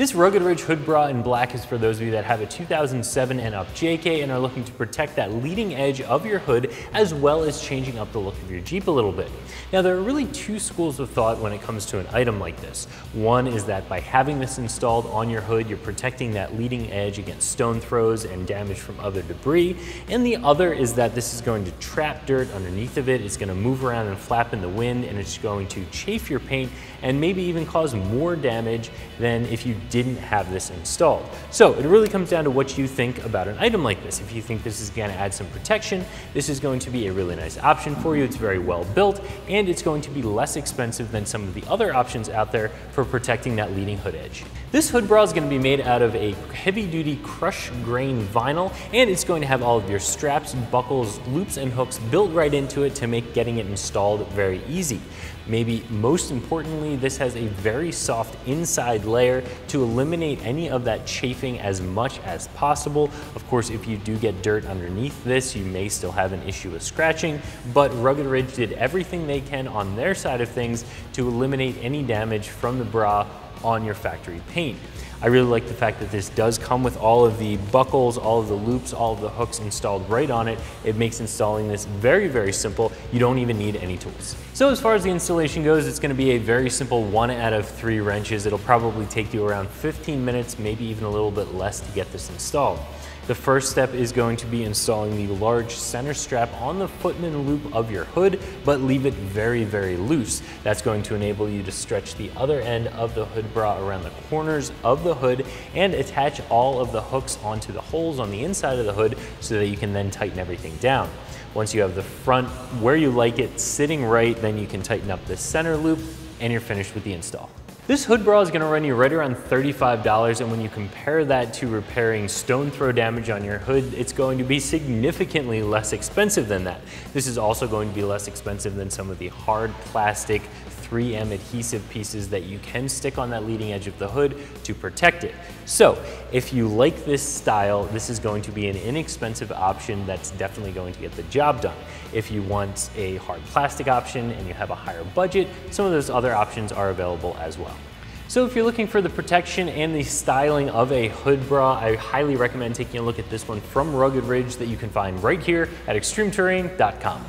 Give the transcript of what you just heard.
This Rugged Ridge hood bra in black is for those of you that have a 2007 and up JK and are looking to protect that leading edge of your hood, as well as changing up the look of your Jeep a little bit. Now, there are really two schools of thought when it comes to an item like this. One is that by having this installed on your hood, you're protecting that leading edge against stone throws and damage from other debris. And the other is that this is going to trap dirt underneath of it. It's going to move around and flap in the wind, and it's going to chafe your paint and maybe even cause more damage than if you didn't have this installed. So it really comes down to what you think about an item like this. If you think this is going to add some protection, this is going to be a really nice option for you. It's very well built, and it's going to be less expensive than some of the other options out there for protecting that leading hood edge. This hood bra is going to be made out of a heavy-duty crushed grain vinyl, and it's going to have all of your straps, buckles, loops, and hooks built right into it to make getting it installed very easy. Maybe most importantly, this has a very soft inside layer to eliminate any of that chafing as much as possible. Of course, if you do get dirt underneath this, you may still have an issue with scratching, but Rugged Ridge did everything they can on their side of things to eliminate any damage from the bra on your factory paint. I really like the fact that this does come with all of the buckles, all of the loops, all of the hooks installed right on it. It makes installing this very, very simple. You don't even need any tools. So as far as the installation goes, it's going to be a very simple 1 out of 3 wrenches. It'll probably take you around 15 minutes, maybe even a little bit less to get this installed. The first step is going to be installing the large center strap on the footman loop of your hood, but leave it very, very loose. That's going to enable you to stretch the other end of the hood bra around the corners of the hood and attach all of the hooks onto the holes on the inside of the hood so that you can then tighten everything down. Once you have the front where you like it sitting right, then you can tighten up the center loop and you're finished with the install. This hood bra is going to run you right around $35, and when you compare that to repairing stone throw damage on your hood, it's going to be significantly less expensive than that. This is also going to be less expensive than some of the hard plastic 3M adhesive pieces that you can stick on that leading edge of the hood to protect it. So if you like this style, this is going to be an inexpensive option that's definitely going to get the job done. If you want a hard plastic option and you have a higher budget, some of those other options are available as well. So if you're looking for the protection and the styling of a hood bra, I highly recommend taking a look at this one from Rugged Ridge that you can find right here at extremeterrain.com.